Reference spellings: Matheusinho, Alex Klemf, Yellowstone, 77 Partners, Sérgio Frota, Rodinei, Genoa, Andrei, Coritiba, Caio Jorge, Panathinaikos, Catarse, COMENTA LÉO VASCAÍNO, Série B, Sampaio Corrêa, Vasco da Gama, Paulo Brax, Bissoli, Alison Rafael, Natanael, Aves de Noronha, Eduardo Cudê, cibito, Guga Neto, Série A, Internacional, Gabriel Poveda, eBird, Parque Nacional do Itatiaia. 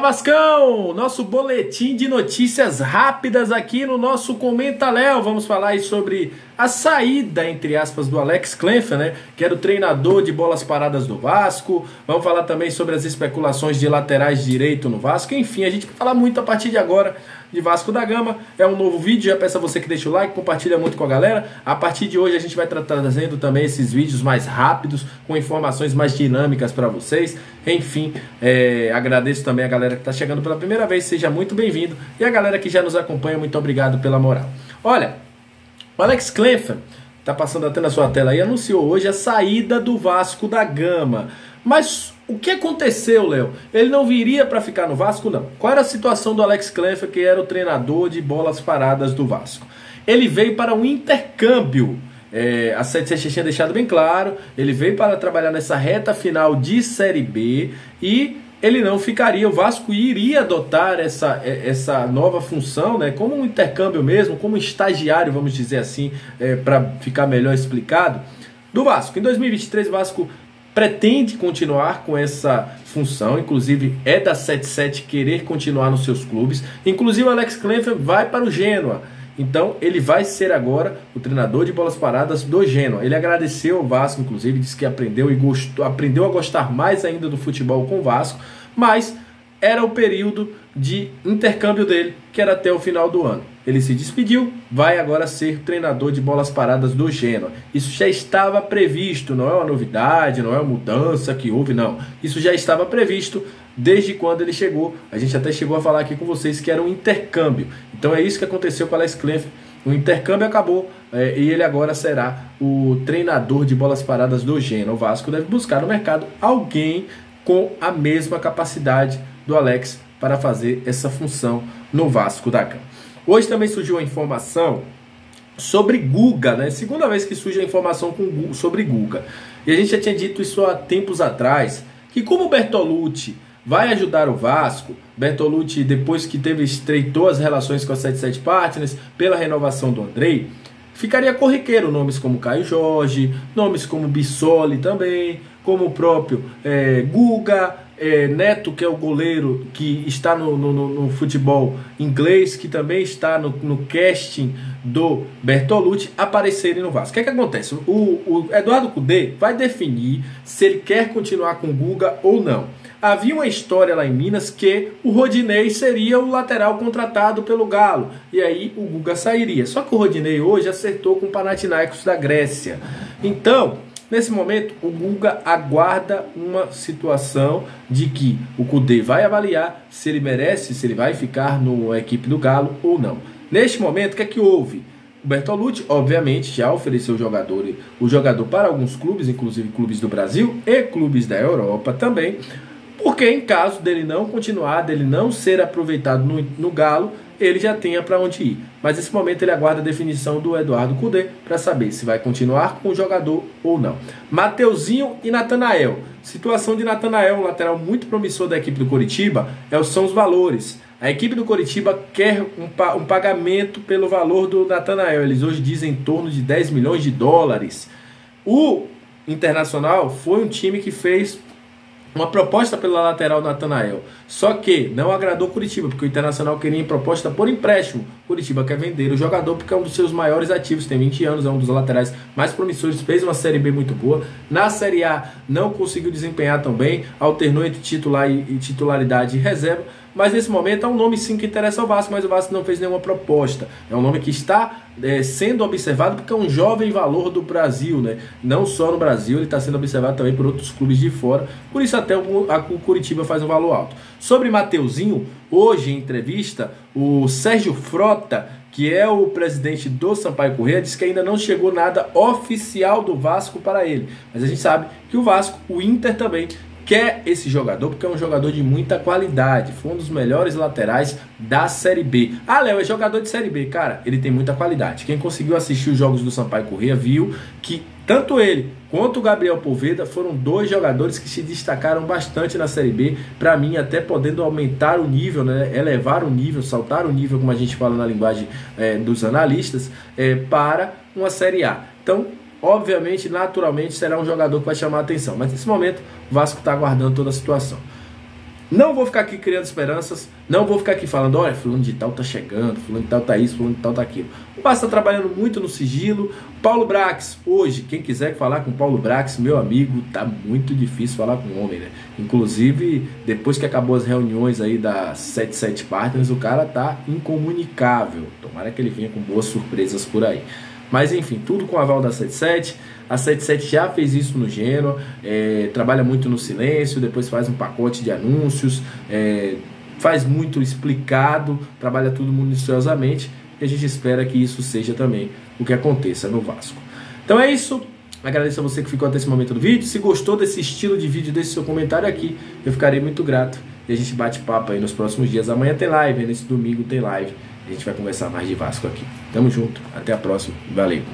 Vascão, nosso boletim de notícias rápidas aqui no nosso Comenta Léo. Vamos falar aí sobre a saída, entre aspas, do Alex Klemf, né? Que era o treinador de bolas paradas do Vasco. Vamos falar também sobre as especulações de laterais direito no Vasco. Enfim, a gente vai falar muito a partir de agora de Vasco da Gama. É um novo vídeo, já peço a você que deixa o like, compartilha muito com a galera. A partir de hoje a gente vai trazendo também esses vídeos mais rápidos, com informações mais dinâmicas para vocês. Enfim, agradeço também a galera que está chegando pela primeira vez, seja muito bem-vindo. E a galera que já nos acompanha, muito obrigado pela moral. Olha, o Alex Klemf, tá passando até na sua tela aí, anunciou hoje a saída do Vasco da Gama. Mas o que aconteceu, Léo? Ele não viria para ficar no Vasco, não. Qual era a situação do Alex Klemf, que era o treinador de bolas paradas do Vasco? Ele veio para um intercâmbio. A 77 tinha deixado bem claro. Ele veio para trabalhar nessa reta final de Série B e ele não ficaria. O Vasco iria adotar essa nova função, né, como um intercâmbio mesmo, como um estagiário, vamos dizer assim, para ficar melhor explicado, do Vasco. Em 2023, o Vasco pretende continuar com essa função, inclusive é da 77 querer continuar nos seus clubes. Inclusive o Alex Klemf vai para o Genoa, então ele vai ser agora o treinador de bolas paradas do Genoa. Ele agradeceu ao Vasco, inclusive, disse que aprendeu e gostou, aprendeu a gostar mais ainda do futebol com o Vasco, mas era o período de intercâmbio dele, que era até o final do ano. Ele se despediu, vai agora ser treinador de bolas paradas do Genoa. Isso já estava previsto, não é uma novidade, não é uma mudança que houve, não. Isso já estava previsto desde quando ele chegou. A gente até chegou a falar aqui com vocês que era um intercâmbio. Então é isso que aconteceu com o Alex Klemf. O intercâmbio acabou e ele agora será o treinador de bolas paradas do Genoa. O Vasco deve buscar no mercado alguém com a mesma capacidade do Alex para fazer essa função no Vasco da Gama. Hoje também surgiu a informação sobre Guga, né? Segunda vez que surge a informação sobre Guga. E a gente já tinha dito isso há tempos atrás, que como o Bertolucci vai ajudar o Vasco, Bertolucci, depois que estreitou as relações com a 77 Partners pela renovação do Andrei, ficaria corriqueiro nomes como Caio Jorge, nomes como Bissoli também, como o próprio Guga Neto, que é o goleiro que está no futebol inglês, que também está no casting do Bertolucci, aparecerem no Vasco. O que é que acontece? O Eduardo Cudê vai definir se ele quer continuar com o Guga ou não. Havia uma história lá em Minas que o Rodinei seria o lateral contratado pelo Galo, e aí o Guga sairia. Só que o Rodinei hoje acertou com o Panathinaikos da Grécia. Então, nesse momento, o Guga aguarda uma situação de que o Cudê vai avaliar se ele merece, se ele vai ficar na equipe do Galo ou não. Neste momento, o que é que houve? O Bertolucci, obviamente, já ofereceu o jogador para alguns clubes, inclusive clubes do Brasil e clubes da Europa também, porque em caso dele não continuar, dele não ser aproveitado no Galo, ele já tenha para onde ir. Mas nesse momento ele aguarda a definição do Eduardo Cudê para saber se vai continuar com o jogador ou não. Matheusinho e Natanael. Situação de Natanael, um lateral muito promissor da equipe do Coritiba, são os valores. A equipe do Coritiba quer um pagamento pelo valor do Natanael. Eles hoje dizem em torno de 10 milhões de dólares. O Internacional foi um time que fez uma proposta pela lateral Natanael, só que não agradou Coritiba, porque o Internacional queria proposta por empréstimo. Coritiba quer vender o jogador porque é um dos seus maiores ativos, tem 20 anos, é um dos laterais mais promissores, fez uma Série B muito boa. Na Série A não conseguiu desempenhar tão bem, alternou entre titular e titularidade e reserva, mas nesse momento é um nome sim que interessa ao Vasco, mas o Vasco não fez nenhuma proposta. É um nome que está sendo observado porque é um jovem valor do Brasil, né? Não só no Brasil, ele está sendo observado também por outros clubes de fora, por isso até o Coritiba faz um valor alto. Sobre Matheusinho, hoje em entrevista, o Sérgio Frota, que é o presidente do Sampaio Corrêa, disse que ainda não chegou nada oficial do Vasco para ele, mas a gente sabe que o Vasco, o Inter também, quer esse jogador, porque é um jogador de muita qualidade, foi um dos melhores laterais da Série B. Ah, Léo, é jogador de Série B. Cara, ele tem muita qualidade. Quem conseguiu assistir os jogos do Sampaio Corrêa viu que tanto ele quanto o Gabriel Poveda foram dois jogadores que se destacaram bastante na Série B, para mim até podendo aumentar o nível, né, elevar o nível, saltar o nível, como a gente fala na linguagem dos analistas, para uma Série A. Então, obviamente, naturalmente, será um jogador que vai chamar a atenção. Mas nesse momento, o Vasco está aguardando toda a situação. Não vou ficar aqui criando esperanças, não vou ficar aqui falando, olha, fulano de tal tá chegando, fulano de tal tá isso, fulano de tal tá aquilo. O Vasco tá trabalhando muito no sigilo. Paulo Brax, hoje, quem quiser falar com o Paulo Brax, meu amigo, tá muito difícil falar com o homem, né? Inclusive, depois que acabou as reuniões aí da 77 Partners, o cara tá incomunicável. Tomara que ele venha com boas surpresas por aí. Mas enfim, tudo com o aval da 77. A 77 já fez isso no Genoa, trabalha muito no silêncio, depois faz um pacote de anúncios, faz muito explicado, trabalha tudo minuciosamente, e a gente espera que isso seja também o que aconteça no Vasco. Então é isso, agradeço a você que ficou até esse momento do vídeo. Se gostou desse estilo de vídeo, deixe seu comentário aqui, eu ficarei muito grato. E a gente bate papo aí nos próximos dias. Amanhã tem live, nesse domingo tem live. A gente vai conversar mais de Vasco aqui. Tamo junto, até a próxima, valeu!